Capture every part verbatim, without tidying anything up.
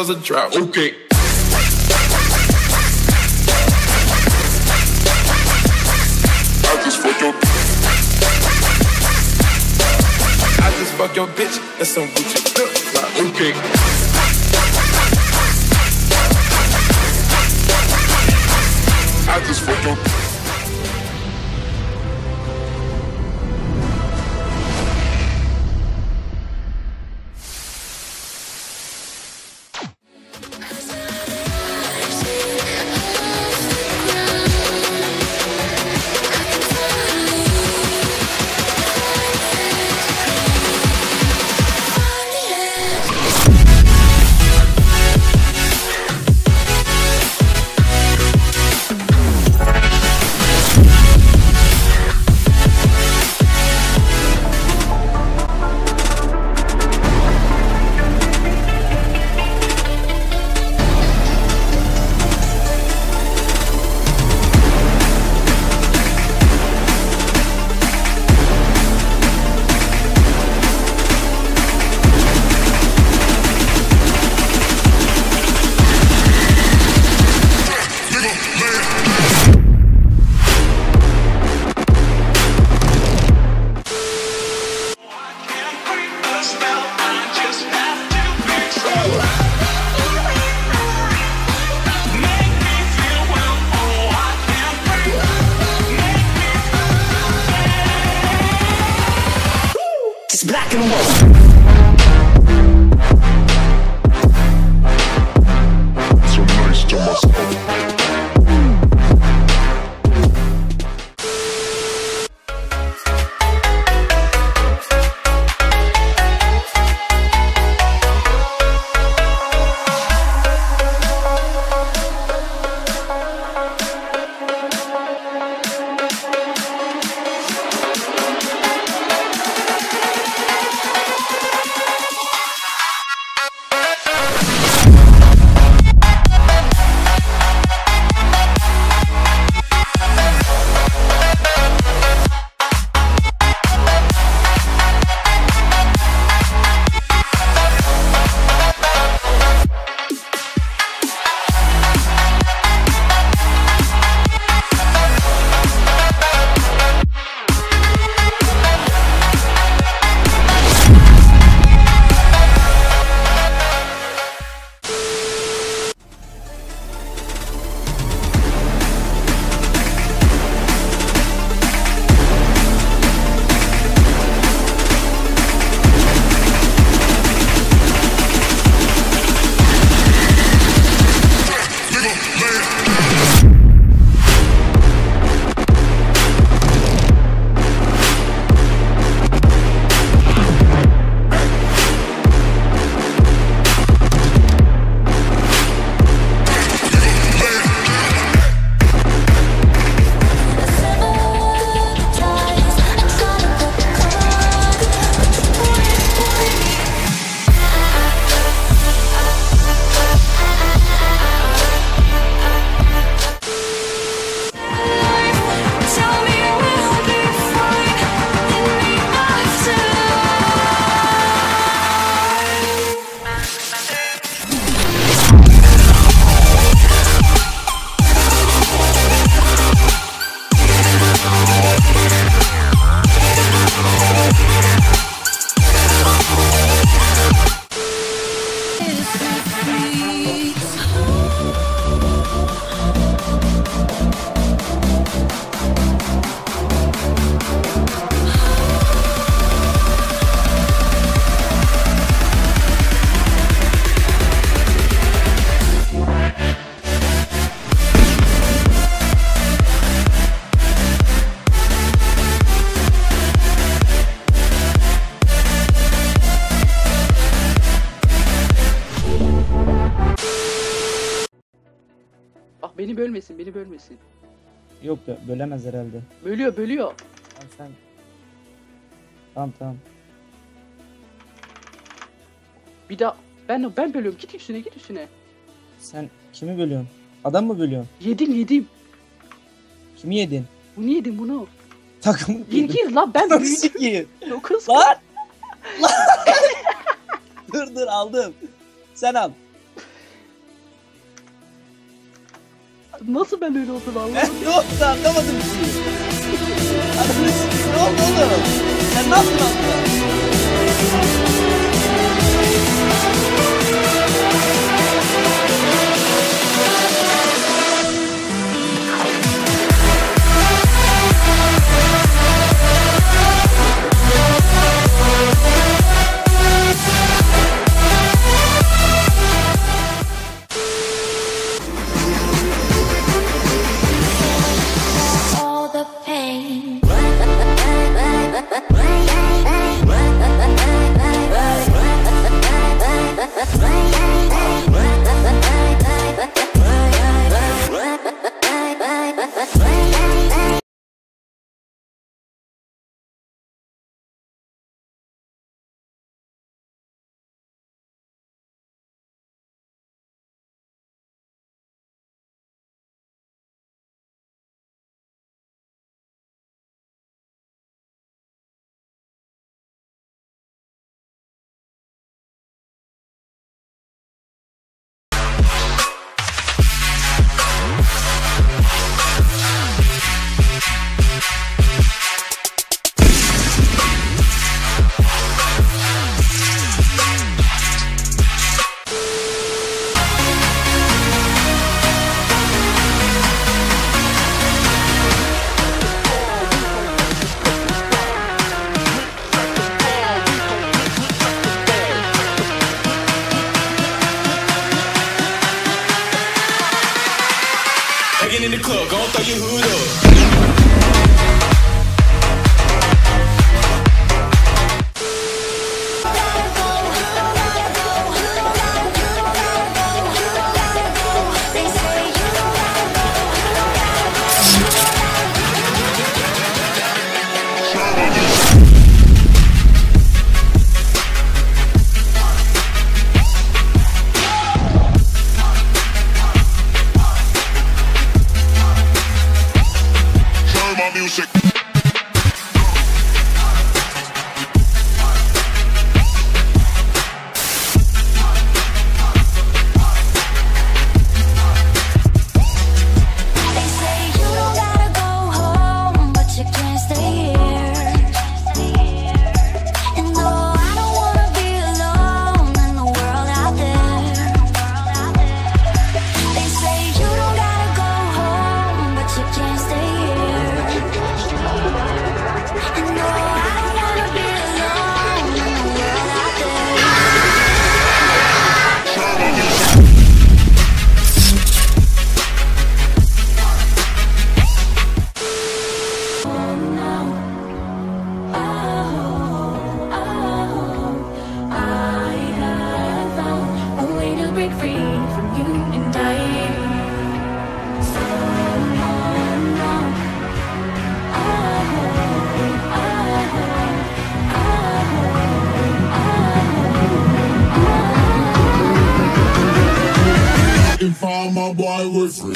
cause a drought. Okay. I just fuck your bitch. I just fuck your bitch. That's some Gucci look. Okay. I just fuck your bitch. Black and white. So nice to myself. Beni bölmesin, beni bölmesin. Yok, bölemez herhalde. Bölüyor, bölüyor. Tamam, sen... tamam, tamam. Bir daha, ben ben bölüyorum. Git üstüne, git üstüne. Sen kimi bölüyorsun? Adam mı bölüyorsun? Yedim, yedim. Kimi yedin? Bunu yedim, bunu. Takımı yedim. Lan ben büyüdüm. dokuz. Lan! Lan! Dur dur, aldım. Sen al. Nasıl ben öyle oldum Allah'ım? Ne oldu? Anlamadım bir şey. Ne oldu oğlum? Sen nasıl anladın? In the club, gon' throw your hood up. Found my boy with me.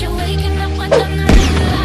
Waking up, what time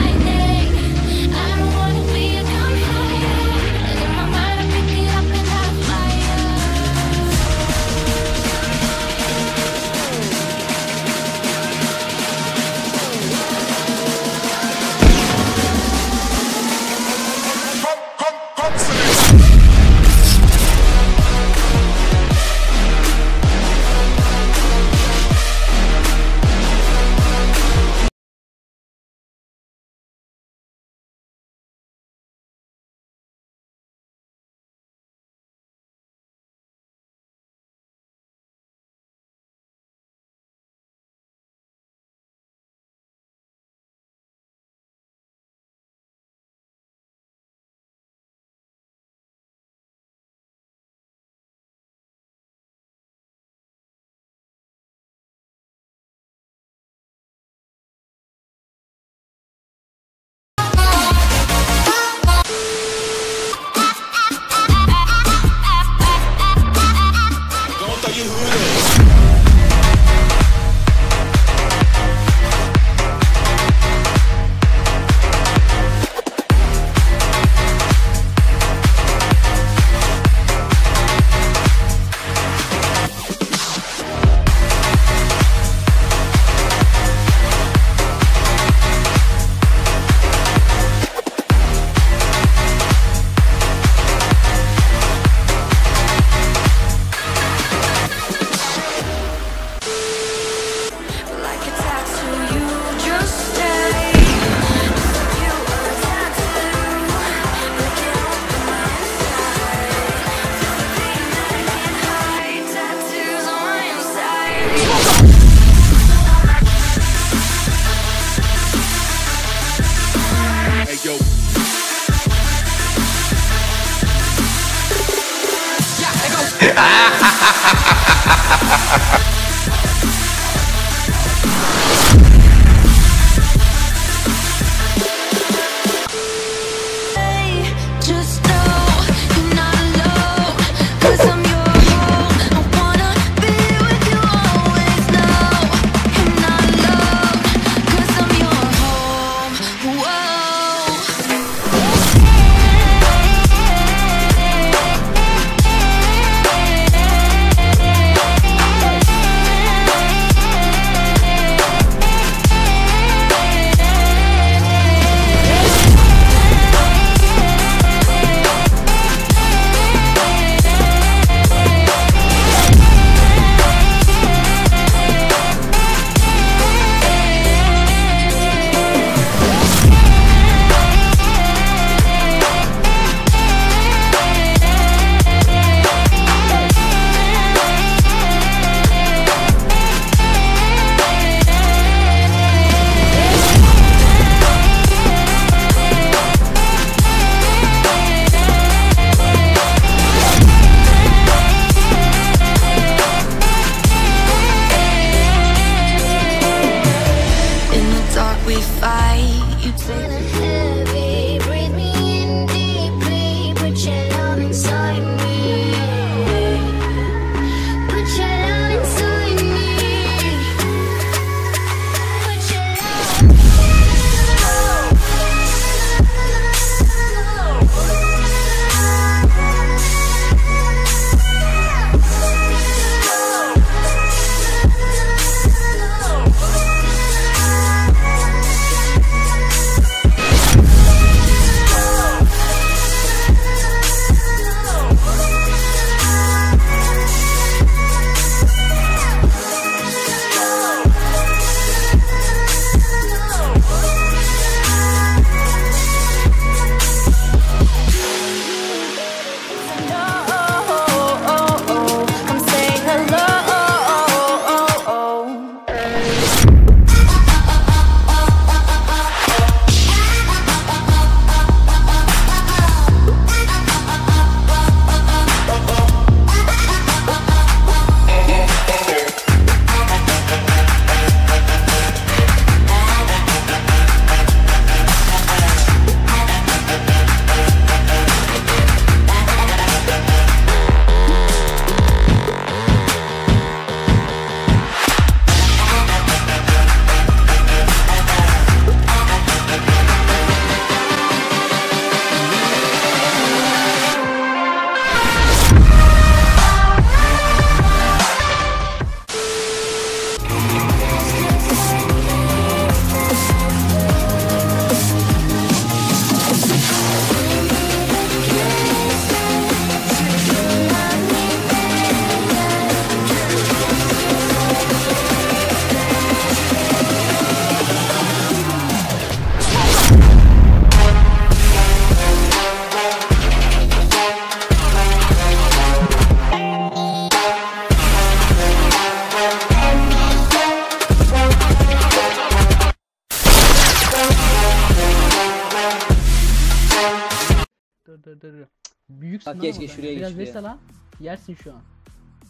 büyüksün lan. Geç geç şuraya biraz geç. Biraz vesela. Yersin şu an.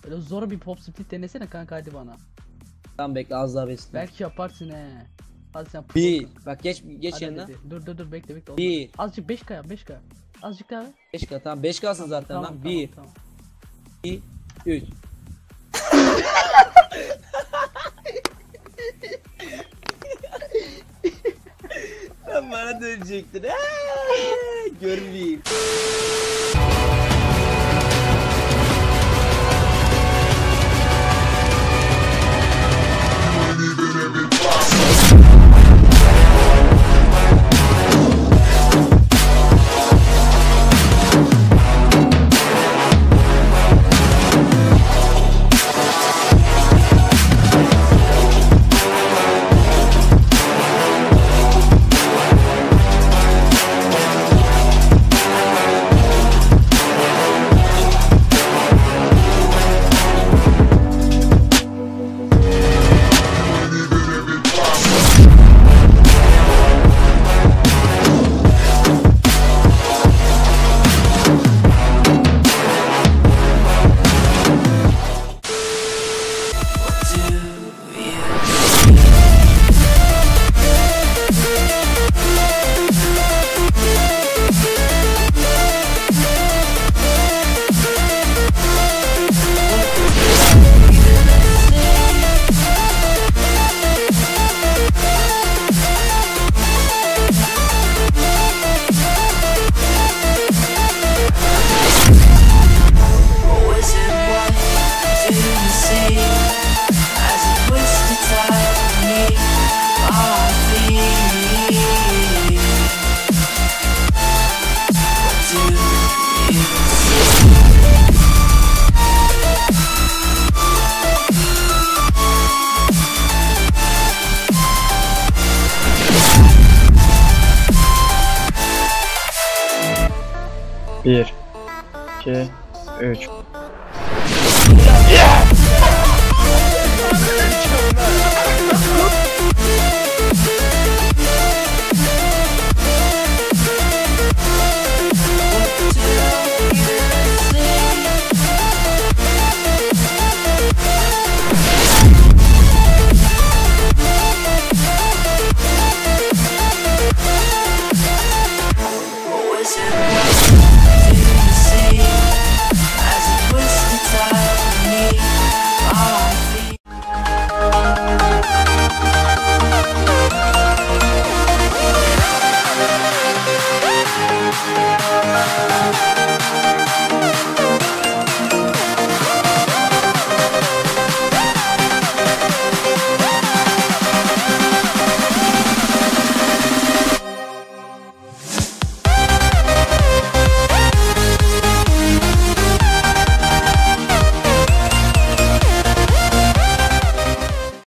Böyle zor bir pop split denesene kanka, hadi bana. Tamam bekle, az daha besle. Belki yaparsın he. Hadi sen bir. Bak geç geç yanına. Dur dur dur bekle bekle. Bir. Azıcık beş K yap, beş K. Azıcık daha. beş K tamam, beş K'sın zaten lan. bir. iki üç. Sen bana dönecektin. Görmeyeyim. bir iki üç.